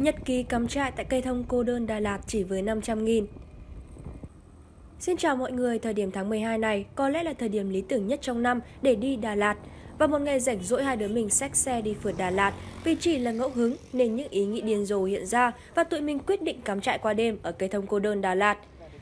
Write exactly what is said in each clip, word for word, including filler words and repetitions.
Nhật ký cắm trại tại Cây Thông Cô Đơn Đà Lạt chỉ với năm trăm nghìn. Xin chào mọi người, thời điểm tháng mười hai này có lẽ là thời điểm lý tưởng nhất trong năm để đi Đà Lạt. Và một ngày rảnh rỗi hai đứa mình xách xe đi phượt Đà Lạt vì chỉ là ngẫu hứng nên những ý nghĩ điên rồ hiện ra và tụi mình quyết định cắm trại qua đêm ở Cây Thông Cô Đơn Đà Lạt.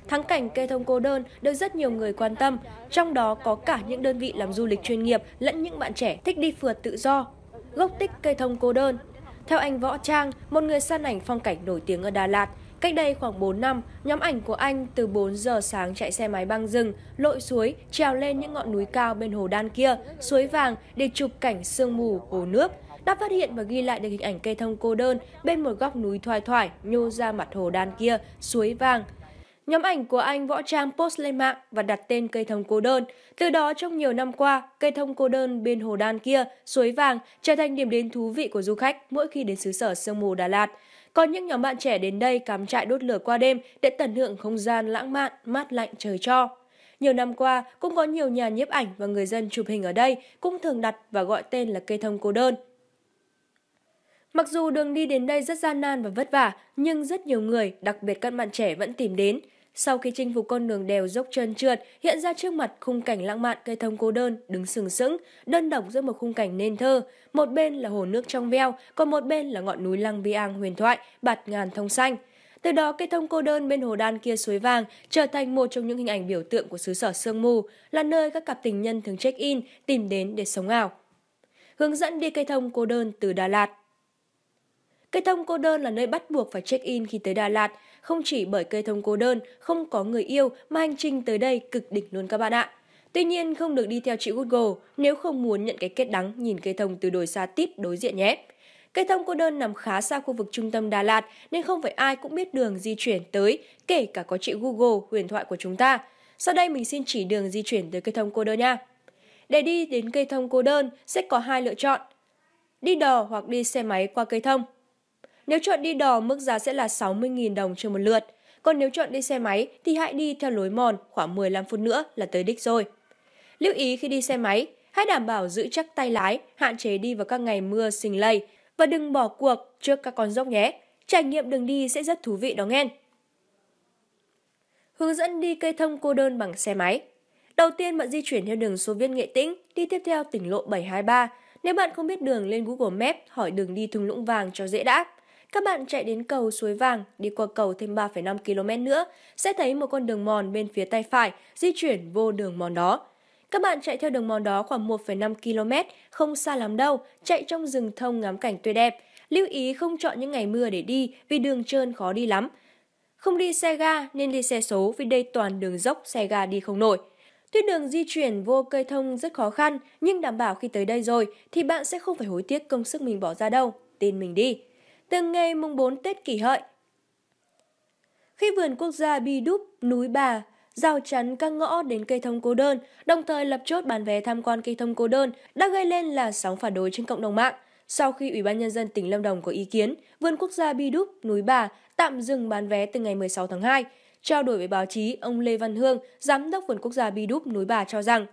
Thắng cảnh Cây Thông Cô Đơn được rất nhiều người quan tâm, trong đó có cả những đơn vị làm du lịch chuyên nghiệp lẫn những bạn trẻ thích đi phượt tự do. Gốc tích Cây Thông Cô Đơn. Theo anh Võ Trang, một người săn ảnh phong cảnh nổi tiếng ở Đà Lạt, cách đây khoảng bốn năm, nhóm ảnh của anh từ bốn giờ sáng chạy xe máy băng rừng, lội suối, trèo lên những ngọn núi cao bên hồ Đan kia, suối vàng để chụp cảnh sương mù, hồ nước. Đã phát hiện và ghi lại được hình ảnh Cây Thông Cô Đơn bên một góc núi thoai thoải nhô ra mặt hồ Đan kia, suối vàng. Nhóm ảnh của anh Võ Trang post lên mạng và đặt tên Cây Thông Cô Đơn. Từ đó trong nhiều năm qua, Cây Thông Cô Đơn bên hồ Đan kia, suối vàng trở thành điểm đến thú vị của du khách mỗi khi đến xứ sở sương mù Đà Lạt. Có những nhóm bạn trẻ đến đây cắm trại đốt lửa qua đêm để tận hưởng không gian lãng mạn, mát lạnh trời cho. Nhiều năm qua, cũng có nhiều nhà nhiếp ảnh và người dân chụp hình ở đây cũng thường đặt và gọi tên là Cây Thông Cô Đơn. Mặc dù đường đi đến đây rất gian nan và vất vả, nhưng rất nhiều người, đặc biệt các bạn trẻ vẫn tìm đến. Sau khi chinh phục con đường đèo dốc trơn trượt, hiện ra trước mặt khung cảnh lãng mạn Cây Thông Cô Đơn đứng sừng sững, đơn độc giữa một khung cảnh nên thơ. Một bên là hồ nước trong veo, còn một bên là ngọn núi Lăng Biang huyền thoại, bạt ngàn thông xanh. Từ đó, Cây Thông Cô Đơn bên hồ Đan kia suối vàng trở thành một trong những hình ảnh biểu tượng của xứ sở sương mù, là nơi các cặp tình nhân thường check-in, tìm đến để sống ảo. Hướng dẫn đi Cây Thông Cô Đơn từ Đà Lạt. Cây Thông Cô Đơn là nơi bắt buộc phải check-in khi tới Đà Lạt, không chỉ bởi Cây Thông Cô Đơn không có người yêu mà hành trình tới đây cực đỉnh luôn các bạn ạ. Tuy nhiên không được đi theo chị Google nếu không muốn nhận cái kết đắng nhìn Cây Thông từ đồi xa tít đối diện nhé. Cây Thông Cô Đơn nằm khá xa khu vực trung tâm Đà Lạt nên không phải ai cũng biết đường di chuyển tới, kể cả có chị Google huyền thoại của chúng ta. Sau đây mình xin chỉ đường di chuyển tới Cây Thông Cô Đơn nha. Để đi đến Cây Thông Cô Đơn sẽ có hai lựa chọn, đi đò hoặc đi xe máy qua Cây Thông. Nếu chọn đi đò, mức giá sẽ là sáu mươi nghìn đồng trên một lượt. Còn nếu chọn đi xe máy thì hãy đi theo lối mòn, khoảng mười lăm phút nữa là tới đích rồi. Lưu ý khi đi xe máy, hãy đảm bảo giữ chắc tay lái, hạn chế đi vào các ngày mưa sình lầy và đừng bỏ cuộc trước các con dốc nhé. Trải nghiệm đường đi sẽ rất thú vị đó nghe. Hướng dẫn đi Cây Thông Cô Đơn bằng xe máy. Đầu tiên bạn di chuyển theo đường Xô Viết Nghệ Tĩnh, đi tiếp theo tỉnh lộ bảy hai ba. Nếu bạn không biết đường lên Google Maps hỏi đường đi thung lũng vàng cho dễ đã. Các bạn chạy đến cầu Suối Vàng, đi qua cầu thêm ba phẩy năm ki lô mét nữa, sẽ thấy một con đường mòn bên phía tay phải, di chuyển vô đường mòn đó. Các bạn chạy theo đường mòn đó khoảng một phẩy năm ki lô mét, không xa lắm đâu, chạy trong rừng thông ngắm cảnh tuyệt đẹp. Lưu ý không chọn những ngày mưa để đi vì đường trơn khó đi lắm. Không đi xe ga nên đi xe số vì đây toàn đường dốc, xe ga đi không nổi. Tuyến đường di chuyển vô Cây Thông rất khó khăn, nhưng đảm bảo khi tới đây rồi thì bạn sẽ không phải hối tiếc công sức mình bỏ ra đâu, tin mình đi. Từ ngày mùng bốn Tết Kỷ Hợi, khi vườn quốc gia Bidoup, núi Bà, rào chắn các ngõ đến Cây Thông Cô Đơn, đồng thời lập chốt bán vé tham quan Cây Thông Cô Đơn đã gây lên làn sóng phản đối trên cộng đồng mạng. Sau khi Ủy ban Nhân dân tỉnh Lâm Đồng có ý kiến, vườn quốc gia Bidoup, núi Bà tạm dừng bán vé từ ngày mười sáu tháng hai. Trao đổi với báo chí, ông Lê Văn Hương, Giám đốc vườn quốc gia Bidoup, núi Bà cho rằng,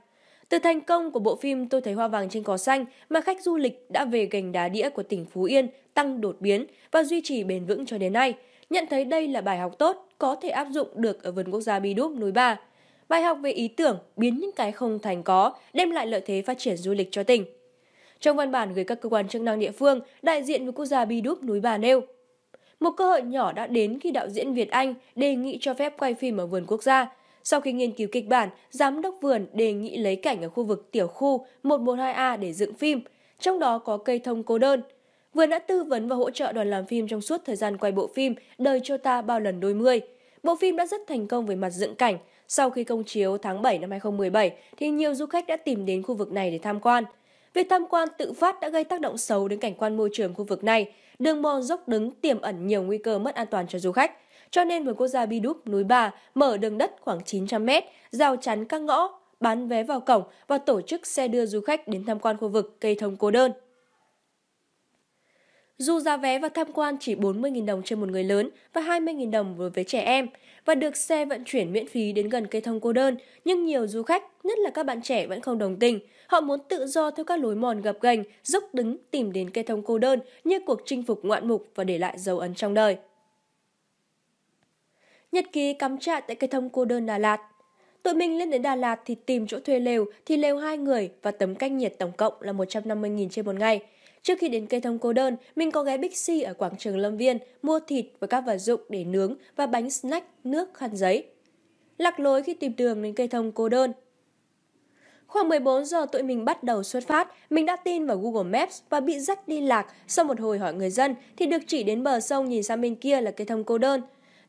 từ thành công của bộ phim Tôi Thấy Hoa Vàng Trên Cỏ Xanh mà khách du lịch đã về gành đá đĩa của tỉnh Phú Yên tăng đột biến và duy trì bền vững cho đến nay, nhận thấy đây là bài học tốt có thể áp dụng được ở vườn quốc gia Bidoup núi Bà. Bài học về ý tưởng biến những cái không thành có, đem lại lợi thế phát triển du lịch cho tỉnh. Trong văn bản gửi các cơ quan chức năng địa phương, đại diện vườn quốc gia Bidoup núi Bà nêu, một cơ hội nhỏ đã đến khi đạo diễn Việt Anh đề nghị cho phép quay phim ở vườn quốc gia. Sau khi nghiên cứu kịch bản, giám đốc vườn đề nghị lấy cảnh ở khu vực tiểu khu một một hai A để dựng phim, trong đó có Cây Thông Cô Đơn. Vườn đã tư vấn và hỗ trợ đoàn làm phim trong suốt thời gian quay bộ phim Đời Cho Ta Bao Lần Đôi Mươi. Bộ phim đã rất thành công về mặt dựng cảnh. Sau khi công chiếu tháng bảy năm hai nghìn không trăm mười bảy thì nhiều du khách đã tìm đến khu vực này để tham quan. Việc tham quan tự phát đã gây tác động xấu đến cảnh quan môi trường khu vực này. Đường mòn dốc đứng tiềm ẩn nhiều nguy cơ mất an toàn cho du khách. Cho nên vườn quốc gia Bidoup núi Bà mở đường đất khoảng chín trăm mét, rào chắn các ngõ, bán vé vào cổng và tổ chức xe đưa du khách đến tham quan khu vực Cây Thông Cô Đơn. Dù giá vé và tham quan chỉ bốn mươi nghìn đồng trên một người lớn và hai mươi nghìn đồng đối với trẻ em và được xe vận chuyển miễn phí đến gần cây thông cô đơn, nhưng nhiều du khách, nhất là các bạn trẻ vẫn không đồng tình. Họ muốn tự do theo các lối mòn gập ghềnh, dốc đứng tìm đến cây thông cô đơn như cuộc chinh phục ngoạn mục và để lại dấu ấn trong đời. Nhật ký cắm trại tại cây thông cô đơn Đà Lạt. Tụi mình lên đến Đà Lạt thì tìm chỗ thuê lều, thì lều hai người và tấm canh nhiệt tổng cộng là một trăm năm mươi nghìn trên một ngày. Trước khi đến cây thông cô đơn, mình có ghé Big C ở quảng trường Lâm Viên, mua thịt và các vật dụng để nướng và bánh snack, nước, khăn giấy. Lạc lối khi tìm đường đến cây thông cô đơn. Khoảng mười bốn giờ tụi mình bắt đầu xuất phát, mình đã tin vào Google Maps và bị dắt đi lạc. Sau một hồi hỏi người dân thì được chỉ đến bờ sông nhìn sang bên kia là cây thông cô đơn.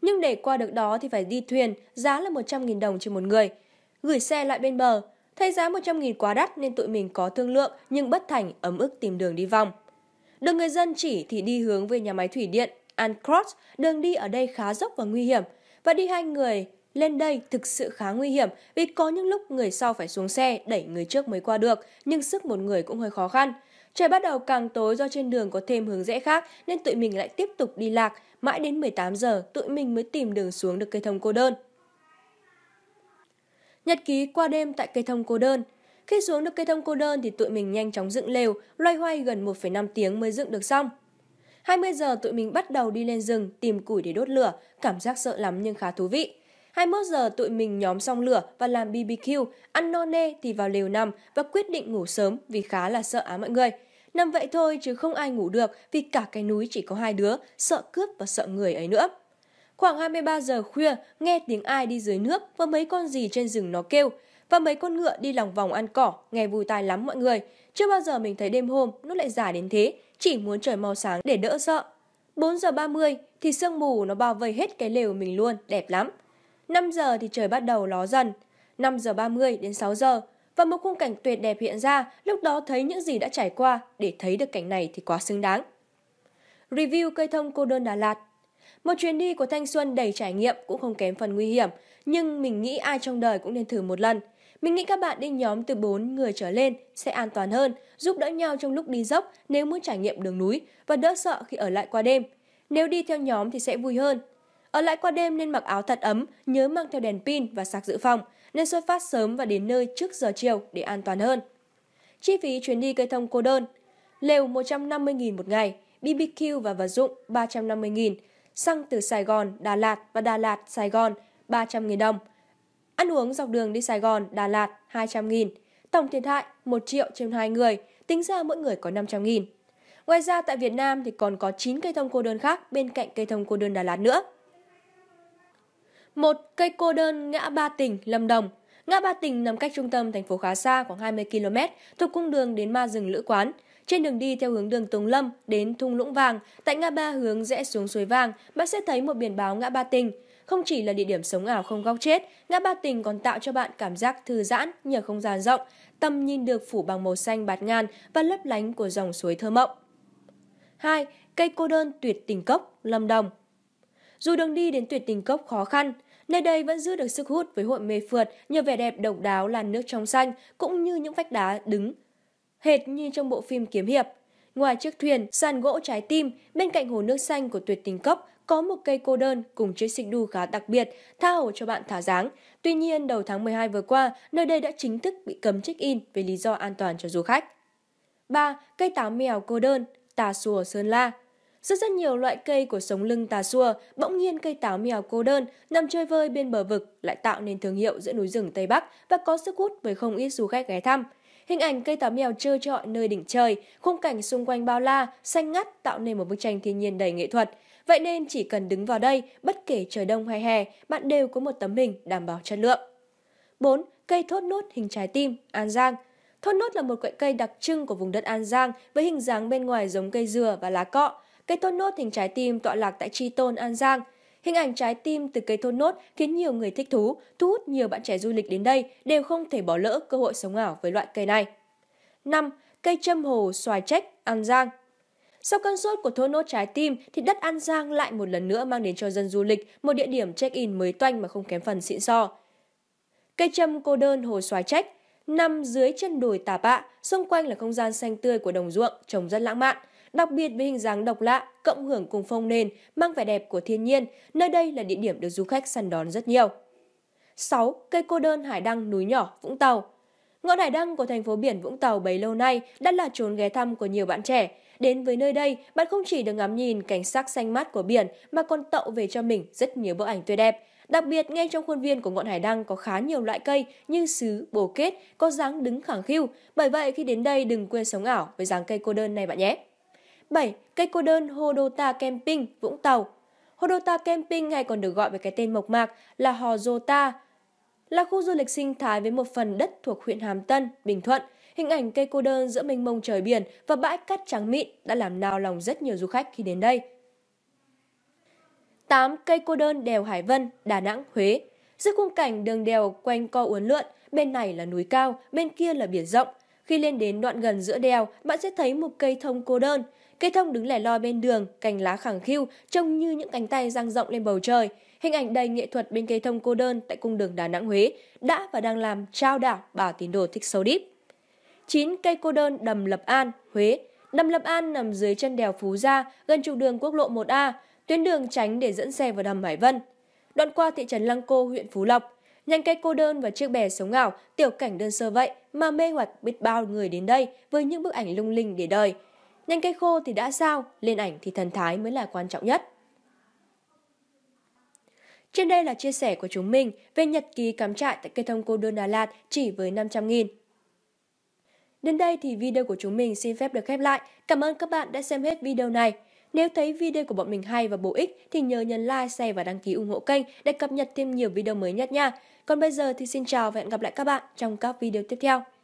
Nhưng để qua được đó thì phải đi thuyền, giá là một trăm nghìn đồng trên một người. Gửi xe lại bên bờ. Thấy giá một trăm nghìn quá đắt nên tụi mình có thương lượng nhưng bất thành, ấm ức tìm đường đi vòng. Được người dân chỉ thì đi hướng về nhà máy thủy điện Ancross, đường đi ở đây khá dốc và nguy hiểm. Và đi hai người lên đây thực sự khá nguy hiểm vì có những lúc người sau phải xuống xe đẩy người trước mới qua được, nhưng sức một người cũng hơi khó khăn. Trời bắt đầu càng tối do trên đường có thêm hướng rẽ khác nên tụi mình lại tiếp tục đi lạc. Mãi đến mười tám giờ tụi mình mới tìm đường xuống được cây thông cô đơn. Nhật ký qua đêm tại cây thông cô đơn. Khi xuống được cây thông cô đơn thì tụi mình nhanh chóng dựng lều, loay hoay gần một phẩy năm tiếng mới dựng được xong. hai mươi giờ tụi mình bắt đầu đi lên rừng tìm củi để đốt lửa, cảm giác sợ lắm nhưng khá thú vị. hai mươi mốt giờ tụi mình nhóm xong lửa và làm bê bê quy, ăn no nê thì vào lều nằm và quyết định ngủ sớm vì khá là sợ á mọi người. Nằm vậy thôi chứ không ai ngủ được vì cả cái núi chỉ có hai đứa, sợ cướp và sợ người ấy nữa. Khoảng hai mươi ba giờ khuya, nghe tiếng ai đi dưới nước và mấy con gì trên rừng nó kêu. Và mấy con ngựa đi lòng vòng ăn cỏ, nghe vui tai lắm mọi người. Chưa bao giờ mình thấy đêm hôm nó lại giả đến thế, chỉ muốn trời mau sáng để đỡ sợ. bốn giờ ba mươi thì sương mù nó bao vây hết cái lều mình luôn, đẹp lắm. năm giờ thì trời bắt đầu ló dần, năm giờ ba mươi đến sáu giờ. Và một khung cảnh tuyệt đẹp hiện ra, lúc đó thấy những gì đã trải qua, để thấy được cảnh này thì quá xứng đáng. Review cây thông cô đơn Đà Lạt. Một chuyến đi của thanh xuân đầy trải nghiệm cũng không kém phần nguy hiểm, nhưng mình nghĩ ai trong đời cũng nên thử một lần. Mình nghĩ các bạn đi nhóm từ bốn người trở lên sẽ an toàn hơn, giúp đỡ nhau trong lúc đi dốc nếu muốn trải nghiệm đường núi và đỡ sợ khi ở lại qua đêm. Nếu đi theo nhóm thì sẽ vui hơn. Ở lại qua đêm nên mặc áo thật ấm, nhớ mang theo đèn pin và sạc dự phòng, nên xuất phát sớm và đến nơi trước giờ chiều để an toàn hơn. Chi phí chuyến đi cây thông cô đơn: lều một trăm năm mươi nghìn một ngày, bê bê quy và vật dụng ba trăm năm mươi nghìn, xăng từ Sài Gòn, Đà Lạt và Đà Lạt, Sài Gòn ba trăm nghìn đồng, ăn uống dọc đường đi Sài Gòn, Đà Lạt hai trăm nghìn, tổng thiệt hại một triệu trên hai người, tính ra mỗi người có năm trăm nghìn. Ngoài ra tại Việt Nam thì còn có chín cây thông cô đơn khác bên cạnh cây thông cô đơn Đà Lạt nữa. một. Cây cô đơn ngã Ba Tỉnh, Lâm Đồng. Ngã Ba Tỉnh nằm cách trung tâm thành phố khá xa, khoảng hai mươi ki lô mét, thuộc cung đường đến Ma Rừng Lữ Quán. Trên đường đi theo hướng đường Tùng Lâm đến Thung Lũng Vàng, tại ngã ba hướng rẽ xuống Suối Vàng, bạn sẽ thấy một biển báo ngã Ba Tỉnh. Không chỉ là địa điểm sống ảo không góc chết, ngã Ba Tỉnh còn tạo cho bạn cảm giác thư giãn nhờ không gian rộng, tầm nhìn được phủ bằng màu xanh bạt ngàn và lấp lánh của dòng suối thơ mộng. hai. Cây cô đơn Tuyệt Tình Cốc, Lâm Đồng. Dù đường đi đến Tuyệt Tình Cốc khó khăn, nơi đây vẫn giữ được sức hút với hội mê phượt nhờ vẻ đẹp độc đáo làn nước trong xanh cũng như những vách đá đứng, hệt như trong bộ phim Kiếm Hiệp. Ngoài chiếc thuyền, sàn gỗ trái tim, bên cạnh hồ nước xanh của Tuyệt Tình Cốc có một cây cô đơn cùng chiếc xích đu khá đặc biệt tha hồ cho bạn thả dáng. Tuy nhiên, đầu tháng mười hai vừa qua, nơi đây đã chính thức bị cấm check-in vì lý do an toàn cho du khách. ba. Cây táo mèo cô đơn, Tà Xua, Sơn La. Rất rất nhiều loại cây của sống lưng Tà Xua, bỗng nhiên cây táo mèo cô đơn nằm chơi vơi bên bờ vực lại tạo nên thương hiệu giữa núi rừng Tây Bắc và có sức hút với không ít du khách ghé thăm. Hình ảnh cây táo mèo trơ trọi nơi đỉnh trời, khung cảnh xung quanh bao la, xanh ngắt tạo nên một bức tranh thiên nhiên đầy nghệ thuật. Vậy nên chỉ cần đứng vào đây, bất kể trời đông hay hè, bạn đều có một tấm hình đảm bảo chất lượng. bốn. Cây thốt nốt hình trái tim, An Giang. Thốt nốt là một loại cây đặc trưng của vùng đất An Giang với hình dáng bên ngoài giống cây dừa và lá cọ. Cây thốt nốt hình trái tim tọa lạc tại Tri Tôn, An Giang. Hình ảnh trái tim từ cây thốt nốt khiến nhiều người thích thú, thu hút nhiều bạn trẻ du lịch đến đây đều không thể bỏ lỡ cơ hội sống ảo với loại cây này. năm. Cây châm hồ Xoài Trách, An Giang. Sau cơn sốt của thốt nốt trái tim thì đất An Giang lại một lần nữa mang đến cho dân du lịch một địa điểm check-in mới toanh mà không kém phần xịn sò. Cây châm cô đơn hồ Xoài Trách nằm dưới chân đồi Tà Pạ, xung quanh là không gian xanh tươi của đồng ruộng, trồng rất lãng mạn. Đặc biệt với hình dáng độc lạ, cộng hưởng cùng phong nền, mang vẻ đẹp của thiên nhiên, nơi đây là địa điểm được du khách săn đón rất nhiều. sáu. Cây cô đơn Hải Đăng núi nhỏ, Vũng Tàu. Ngọn Hải Đăng của thành phố biển Vũng Tàu bấy lâu nay đã là chốn ghé thăm của nhiều bạn trẻ. Đến với nơi đây, bạn không chỉ được ngắm nhìn cảnh sắc xanh mát của biển mà còn tậu về cho mình rất nhiều bức ảnh tuyệt đẹp. Đặc biệt, ngay trong khuôn viên của ngọn Hải Đăng có khá nhiều loại cây như sứ, bồ kết, có dáng đứng khẳng khiu. Bởi vậy, khi đến đây đừng quên sống ảo với dáng cây cô đơn này bạn nhé. bảy. Cây cô đơn Hồ Đô Ta Camping, Vũng Tàu. Hồ Đô Ta Camping hay còn được gọi với cái tên mộc mạc là Hồ Đô Ta, là khu du lịch sinh thái với một phần đất thuộc huyện Hàm Tân, Bình Thuận. Hình ảnh cây cô đơn giữa mênh mông trời biển và bãi cát trắng mịn đã làm nao lòng rất nhiều du khách khi đến đây. tám. Cây cô đơn đèo Hải Vân, Đà Nẵng, Huế. Giữa khung cảnh đường đèo quanh co uốn lượn, bên này là núi cao, bên kia là biển rộng. Khi lên đến đoạn gần giữa đèo, bạn sẽ thấy một cây thông cô đơn. Cây thông đứng lẻ loi bên đường, cành lá khẳng khiu, trông như những cánh tay dang rộng lên bầu trời. Hình ảnh đầy nghệ thuật bên cây thông cô đơn tại cung đường Đà Nẵng Huế đã và đang làm trao đảo bà tín đồ thích sâu deep. chín. Cây cô đơn Đầm Lập An, Huế. Đầm Lập An nằm dưới chân đèo Phú Gia, gần trục đường quốc lộ một A, tuyến đường tránh để dẫn xe vào đầm Hải Vân. Đoạn qua thị trấn Lăng Cô, huyện Phú Lộc, nhành cây cô đơn và chiếc bè sống ảo, tiểu cảnh đơn sơ vậy mà mê hoặc biết bao người đến đây với những bức ảnh lung linh để đời. Nhành cây khô thì đã sao, lên ảnh thì thần thái mới là quan trọng nhất. Trên đây là chia sẻ của chúng mình về nhật ký cắm trại tại cây thông cô đơn Đà Lạt chỉ với năm trăm nghìn. Đến đây thì video của chúng mình xin phép được khép lại. Cảm ơn các bạn đã xem hết video này. Nếu thấy video của bọn mình hay và bổ ích thì nhớ nhấn like, share và đăng ký ủng hộ kênh để cập nhật thêm nhiều video mới nhất nha. Còn bây giờ thì xin chào và hẹn gặp lại các bạn trong các video tiếp theo.